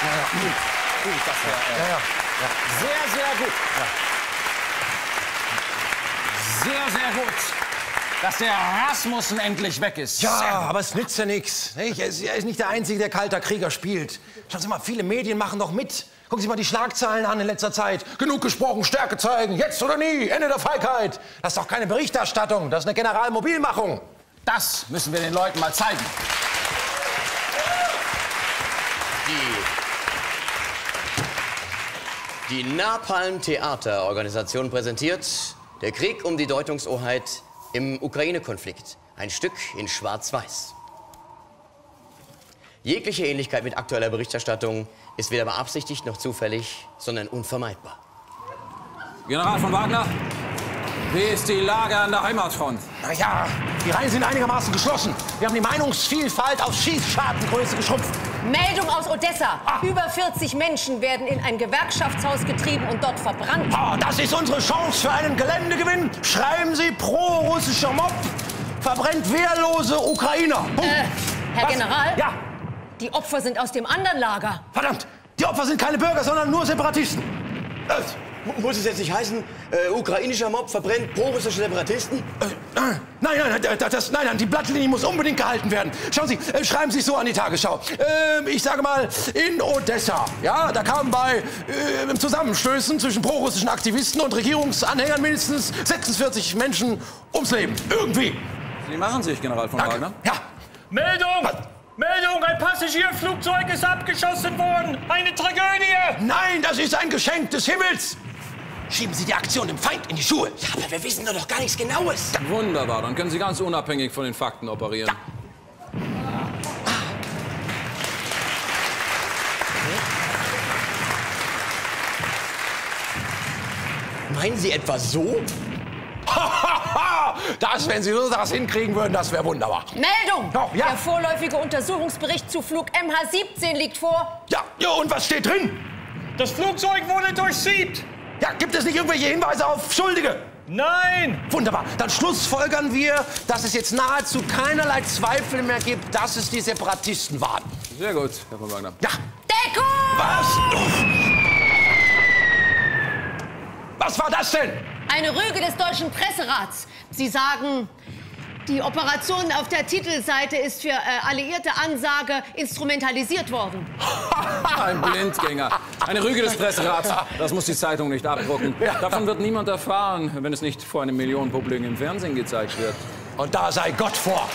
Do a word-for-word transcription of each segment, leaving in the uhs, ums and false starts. Ja, ja. Gut, gut, das wär, äh, ja, ja. Ja. Sehr, sehr gut. Ja. Sehr, sehr gut, dass der Rasmussen endlich weg ist. Ja, aber es nützt ja nichts. Er ist nicht der Einzige, der kalter Krieger spielt. Schauen Sie mal, viele Medien machen doch mit. Gucken Sie mal die Schlagzeilen an in letzter Zeit. Genug gesprochen, Stärke zeigen, jetzt oder nie, Ende der Feigheit. Das ist doch keine Berichterstattung, das ist eine Generalmobilmachung. Das müssen wir den Leuten mal zeigen. Die, die Napalm-Theater-Organisation präsentiert Der Krieg um die Deutungshoheit im Ukraine-Konflikt. Ein Stück in Schwarz-Weiß. Jegliche Ähnlichkeit mit aktueller Berichterstattung ist weder beabsichtigt noch zufällig, sondern unvermeidbar. General von Wagner, wie ist die Lage an der Heimatfront? Na ja, die Reihen sind einigermaßen geschlossen. Wir haben die Meinungsvielfalt auf Schießschartengröße geschrumpft. Meldung aus Odessa. Ah. Über vierzig Menschen werden in ein Gewerkschaftshaus getrieben und dort verbrannt. Ah, das ist unsere Chance für einen Geländegewinn. Schreiben Sie pro-russischer Mob, verbrennt wehrlose Ukrainer. Äh, Herr Was? General? Ja. Die Opfer sind aus dem anderen Lager. Verdammt, die Opfer sind keine Bürger, sondern nur Separatisten. Äh, muss es jetzt nicht heißen, äh, ukrainischer Mob verbrennt pro-russische Separatisten? Äh, nein, nein, nein, das, nein, nein, die Blattlinie muss unbedingt gehalten werden. Schauen Sie, äh, schreiben Sie es so an die Tagesschau. Äh, ich sage mal, in Odessa, ja, da kamen bei äh, Zusammenstößen zwischen pro-russischen Aktivisten und Regierungsanhängern mindestens sechsundvierzig Menschen ums Leben. Irgendwie. Sie machen sich, General von Wagner. Ja. Meldung! Was? Meldung, ein Passagierflugzeug ist abgeschossen worden. Eine Tragödie. Nein, das ist ein Geschenk des Himmels. Schieben Sie die Aktion dem Feind in die Schuhe. Ja, aber wir wissen doch noch gar nichts Genaues. Wunderbar, dann können Sie ganz unabhängig von den Fakten operieren. Ja. Meinen Sie etwa so? Das, wenn Sie so das hinkriegen würden, das wäre wunderbar. Meldung! Oh, ja. Der vorläufige Untersuchungsbericht zu Flug M H siebzehn liegt vor. Ja, ja, und was steht drin? Das Flugzeug wurde durchsiebt. Ja, gibt es nicht irgendwelche Hinweise auf Schuldige? Nein! Wunderbar. Dann schlussfolgern wir, dass es jetzt nahezu keinerlei Zweifel mehr gibt, dass es die Separatisten waren. Sehr gut, Herr von Wagner. Ja. Deckung! Was? Was war das denn? Eine Rüge des deutschen Presserats. Sie sagen, die Operation auf der Titelseite ist für äh, alliierte Ansage instrumentalisiert worden. Ein Blindgänger. Eine Rüge des Presserats. Das muss die Zeitung nicht abdrucken. Davon wird niemand erfahren, wenn es nicht vor einem Million Publikum im Fernsehen gezeigt wird. Und da sei Gott vor.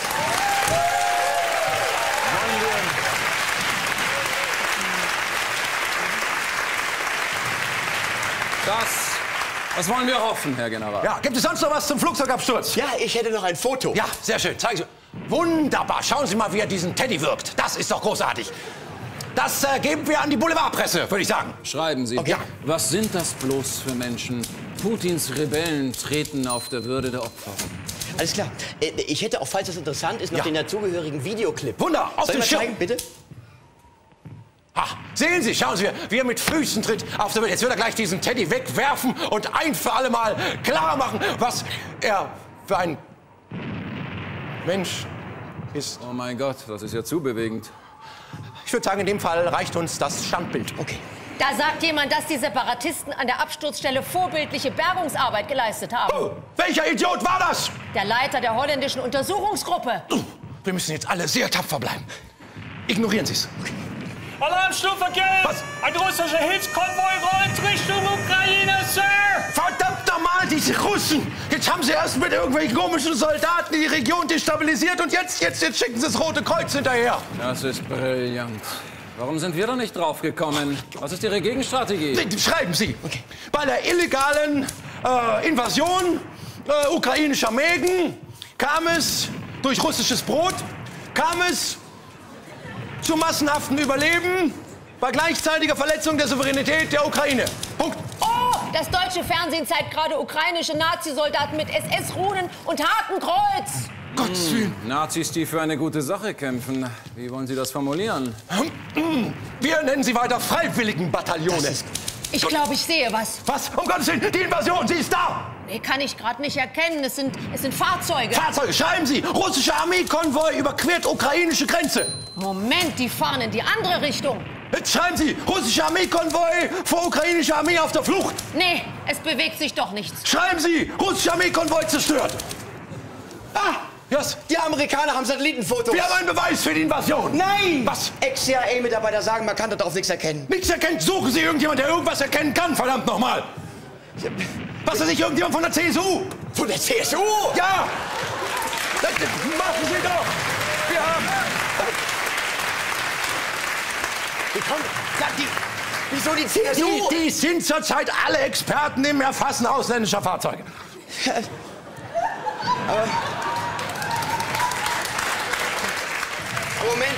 Das... Was wollen wir hoffen, Herr General? Ja, gibt es sonst noch was zum Flugzeugabsturz? Ja, ich hätte noch ein Foto. Ja, sehr schön. Zeigen Sie. Wunderbar. Schauen Sie mal, wie er diesen Teddy wirkt. Das ist doch großartig. Das äh, geben wir an die Boulevardpresse, würde ich sagen. Schreiben Sie. Okay. Ja. Was sind das bloß für Menschen? Putins Rebellen treten auf der Würde der Opfer. Alles klar. Ich hätte auch, falls das interessant ist, noch ja. den dazugehörigen Videoclip. Wunder, auf den Schirm. Zeigen, bitte? Ha, sehen Sie, schauen Sie, wie er mit Füßen tritt auf der Welt. Jetzt wird er gleich diesen Teddy wegwerfen und ein für alle Mal klar machen, was er für ein Mensch ist. Oh mein Gott, das ist ja zu bewegend. Ich würde sagen, in dem Fall reicht uns das Standbild. Okay. Da sagt jemand, dass die Separatisten an der Absturzstelle vorbildliche Bergungsarbeit geleistet haben. Oh, welcher Idiot war das? Der Leiter der holländischen Untersuchungsgruppe. Oh, wir müssen jetzt alle sehr tapfer bleiben. Ignorieren Sie es. Okay. Alarmstufe Gelb! Was? Ein russischer Hilfskonvoi rollt Richtung Ukraine, Sir! Verdammt nochmal, diese Russen! Jetzt haben sie erst mit irgendwelchen komischen Soldaten die Region destabilisiert und jetzt, jetzt, jetzt schicken sie das Rote Kreuz hinterher! Das ist brillant. Warum sind wir da nicht drauf gekommen? Was ist Ihre Gegenstrategie? Schreiben Sie! Okay. Bei der illegalen äh, Invasion äh, ukrainischer Mägen kam es durch russisches Brot, kam es... zu massenhaften Überleben bei gleichzeitiger Verletzung der Souveränität der Ukraine. Punkt. Oh, das deutsche Fernsehen zeigt gerade ukrainische Nazisoldaten mit S S-Runen und Hakenkreuz. Gottes Willen. Hm, Nazis, die für eine gute Sache kämpfen. Wie wollen Sie das formulieren? Wir nennen sie weiter Freiwilligenbataillone. Ich glaube, ich sehe was. Was? Um Gottes Willen, die Invasion, sie ist da! Nee, kann ich gerade nicht erkennen. Es sind, es sind Fahrzeuge. Fahrzeuge, schreiben Sie! Russischer Armeekonvoi überquert ukrainische Grenze. Moment, die fahren in die andere Richtung. Jetzt schreiben Sie, russischer Armeekonvoi vor ukrainischer Armee auf der Flucht. Nee, es bewegt sich doch nichts. Schreiben Sie, russischer Armeekonvoi zerstört. Ah, yes. Die Amerikaner haben Satellitenfotos. Wir haben einen Beweis für die Invasion. Nein. Was? Ex-C I A-Mitarbeiter sagen, man kann darauf nichts erkennen. Nichts erkennt? Suchen Sie irgendjemanden, der irgendwas erkennen kann, verdammt nochmal. Was ist nicht irgendjemand von der C S U? Von der C S U? Ja. Das machen Sie doch. Wir haben... Die kommen, ja, die, wieso die C S U? Die, die sind zurzeit alle Experten im Erfassen ausländischer Fahrzeuge. Aber, Moment.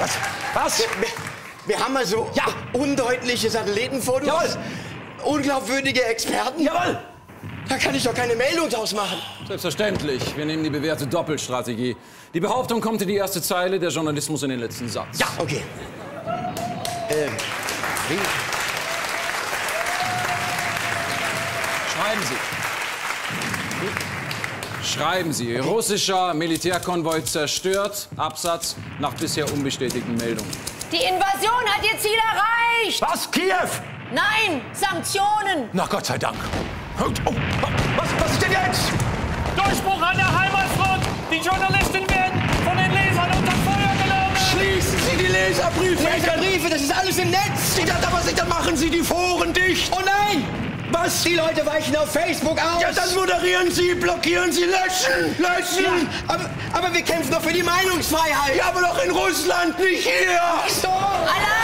Was? Was? Wir, wir, wir haben mal so ja. undeutliche Satellitenfotos. Jawohl. Unglaubwürdige Experten. Jawohl. Da kann ich doch keine Meldung draus machen. Selbstverständlich. Wir nehmen die bewährte Doppelstrategie. Die Behauptung kommt in die erste Zeile, der Journalismus in den letzten Satz. Ja, okay. Ähm, Schreiben Sie. Schreiben Sie. Okay. Russischer Militärkonvoi zerstört. Absatz nach bisher unbestätigten Meldungen. Die Invasion hat ihr Ziel erreicht. Was? Kiew? Nein, Sanktionen. Na Gott sei Dank. Oh, was, was ist denn jetzt? Durchbruch an der Heimatfront. Die Journalisten werden von den Lesern unter Feuer genommen. Schließen Sie die Leserbriefe. Leserbriefe, das ist alles im Netz. Sie dachten aber, dann machen Sie die Foren dicht. Oh nein! Was? Die Leute weichen auf Facebook aus. Ja, dann moderieren Sie, blockieren Sie, löschen, löschen. Ja, aber, aber wir kämpfen doch für die Meinungsfreiheit. Ja, aber doch in Russland, nicht hier. So. Alarm!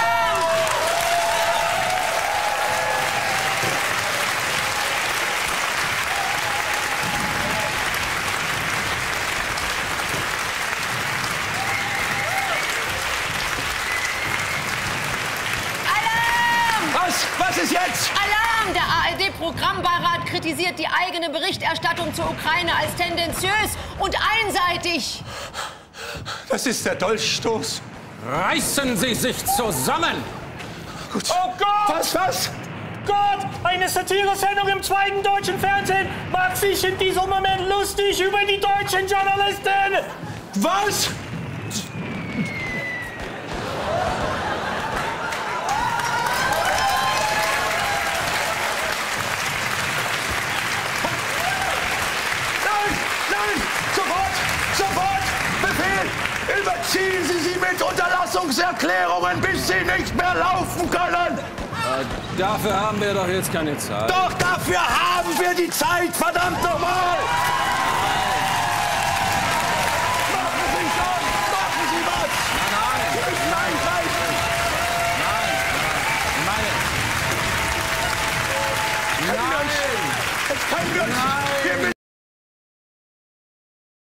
Jetzt. Alarm! Der A R D-Programmbeirat kritisiert die eigene Berichterstattung zur Ukraine als tendenziös und einseitig. Das ist der Dolchstoß. Reißen Sie sich zusammen! Gut. Oh Gott! Was, was? Gott! Eine Satire-Sendung im zweiten deutschen Fernsehen macht sich in diesem Moment lustig über die deutschen Journalisten! Was? Ziehen Sie sie mit Unterlassungserklärungen, bis sie nicht mehr laufen können! Äh, dafür haben wir doch jetzt keine Zeit. Doch, dafür haben wir die Zeit, verdammt nochmal! Machen Sie schon! Machen Sie was! Nein, nein! Nein, nein! Nein! Nein! Nein! Nein! Nein! Nein! Nein! Nein!